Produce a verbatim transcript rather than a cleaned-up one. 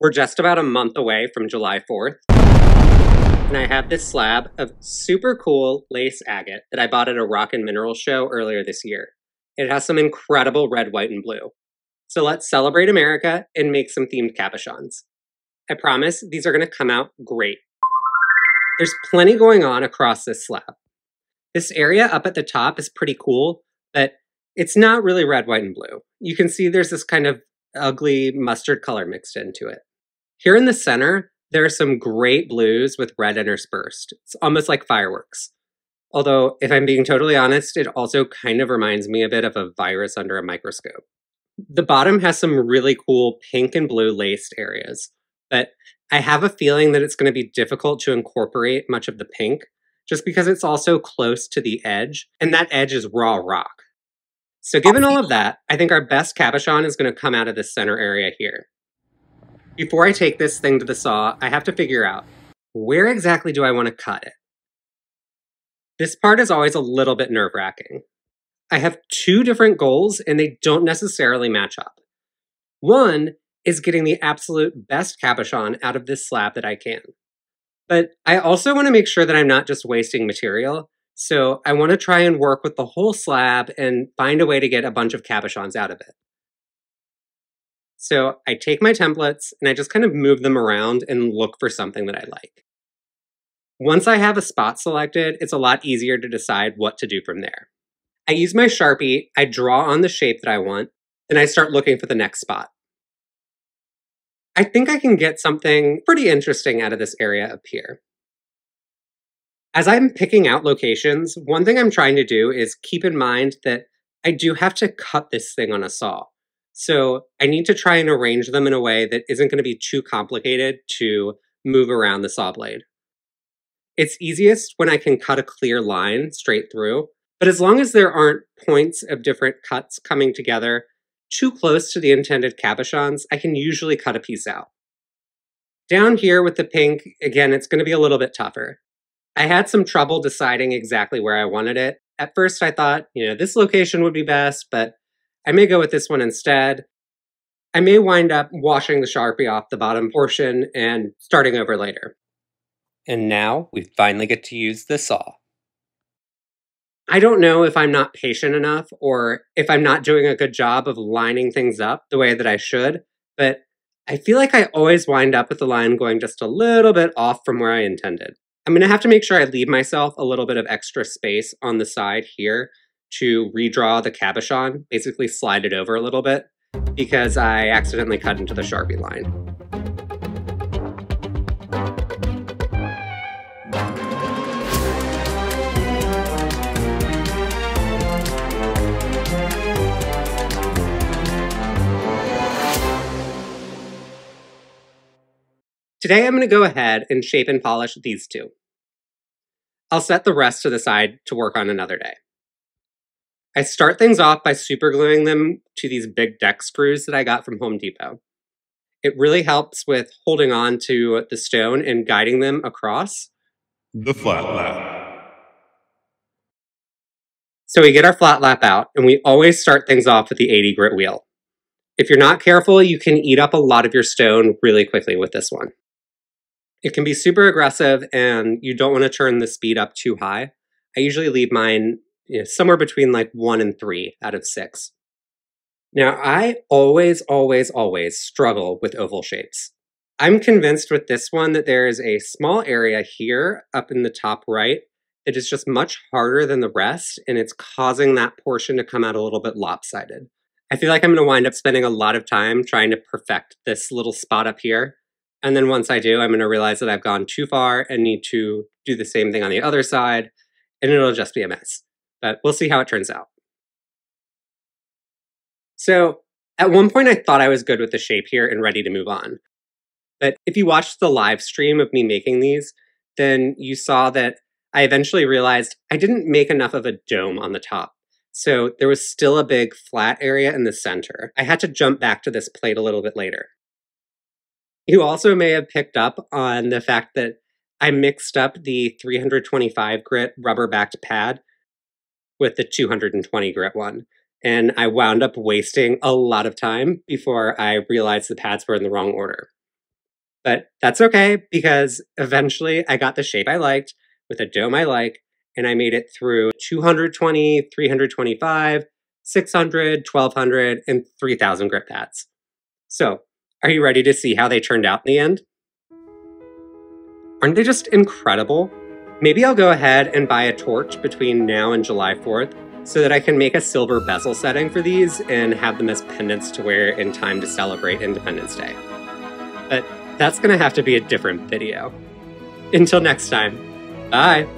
We're just about a month away from July fourth, and I have this slab of super cool lace agate that I bought at a rock and mineral show earlier this year. It has some incredible red, white, and blue. So let's celebrate America and make some themed cabochons. I promise these are going to come out great. There's plenty going on across this slab. This area up at the top is pretty cool, but it's not really red, white, and blue. You can see there's this kind of ugly mustard color mixed into it. Here in the center, there are some great blues with red interspersed. It's almost like fireworks. Although, if I'm being totally honest, it also kind of reminds me a bit of a virus under a microscope. The bottom has some really cool pink and blue laced areas, but I have a feeling that it's going to be difficult to incorporate much of the pink, just because it's also close to the edge, and that edge is raw rock. So given all of that, I think our best cabochon is going to come out of this center area here. Before I take this thing to the saw, I have to figure out, where exactly do I want to cut it? This part is always a little bit nerve-wracking. I have two different goals, and they don't necessarily match up. One is getting the absolute best cabochon out of this slab that I can. But I also want to make sure that I'm not just wasting material, so I want to try and work with the whole slab and find a way to get a bunch of cabochons out of it. So I take my templates and I just kind of move them around and look for something that I like. Once I have a spot selected, it's a lot easier to decide what to do from there. I use my Sharpie, I draw on the shape that I want, and I start looking for the next spot. I think I can get something pretty interesting out of this area up here. As I'm picking out locations, one thing I'm trying to do is keep in mind that I do have to cut this thing on a saw. So I need to try and arrange them in a way that isn't going to be too complicated to move around the saw blade. It's easiest when I can cut a clear line straight through, but as long as there aren't points of different cuts coming together too close to the intended cabochons, I can usually cut a piece out. Down here with the pink, again, it's going to be a little bit tougher. I had some trouble deciding exactly where I wanted it. At first I thought, you know, this location would be best, but I may go with this one instead. I may wind up washing the Sharpie off the bottom portion and starting over later. And now we finally get to use the saw. I don't know if I'm not patient enough or if I'm not doing a good job of lining things up the way that I should, but I feel like I always wind up with the line going just a little bit off from where I intended. I'm going to have to make sure I leave myself a little bit of extra space on the side here to redraw the cabochon, basically slide it over a little bit, because I accidentally cut into the Sharpie line. Today I'm going to go ahead and shape and polish these two. I'll set the rest to the side to work on another day. I start things off by super gluing them to these big deck screws that I got from Home Depot. It really helps with holding on to the stone and guiding them across. The flat lap. So we get our flat lap out, and we always start things off with the eighty grit wheel. If you're not careful, you can eat up a lot of your stone really quickly with this one. It can be super aggressive, and you don't want to turn the speed up too high. I usually leave mine, you know, somewhere between like one and three out of six. Now, I always, always, always struggle with oval shapes. I'm convinced with this one that there is a small area here up in the top right that is just much harder than the rest, and it's causing that portion to come out a little bit lopsided. I feel like I'm going to wind up spending a lot of time trying to perfect this little spot up here. And then once I do, I'm going to realize that I've gone too far and need to do the same thing on the other side, and it'll just be a mess. But we'll see how it turns out. So at one point I thought I was good with the shape here and ready to move on. But if you watched the live stream of me making these, then you saw that I eventually realized I didn't make enough of a dome on the top. So there was still a big flat area in the center. I had to jump back to this plate a little bit later. You also may have picked up on the fact that I mixed up the three twenty-five grit rubber-backed pad with the two twenty grit one, and I wound up wasting a lot of time before I realized the pads were in the wrong order. But that's okay, because eventually I got the shape I liked with a dome I like, and I made it through two hundred twenty, three hundred twenty-five, six hundred, twelve hundred, and three thousand grip pads. So, are you ready to see how they turned out in the end? Aren't they just incredible? Maybe I'll go ahead and buy a torch between now and July fourth so that I can make a silver bezel setting for these and have them as pendants to wear in time to celebrate Independence Day. But that's gonna have to be a different video. Until next time, bye!